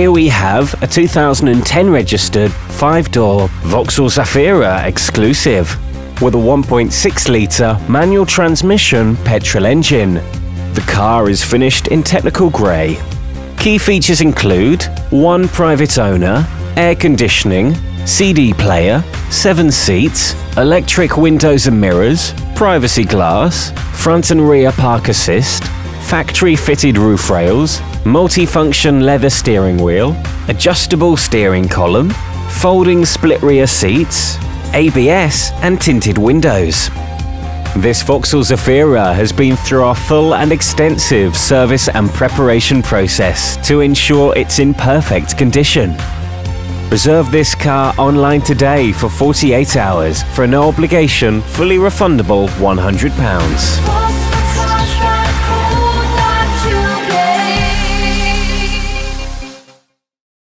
here we have a 2010 registered 5-door Vauxhall Zafira exclusive with a 1.6-litre manual transmission petrol engine. The car is finished in technical grey. Key features include one private owner, air conditioning, CD player, 7 seats, electric windows and mirrors, privacy glass, front and rear park assist, factory-fitted roof rails, multifunction leather steering wheel, adjustable steering column, folding split rear seats, ABS and tinted windows. This Vauxhall Zafira has been through our full and extensive service and preparation process to ensure it's in perfect condition. Reserve this car online today for 48 hours for a no obligation, fully refundable £100.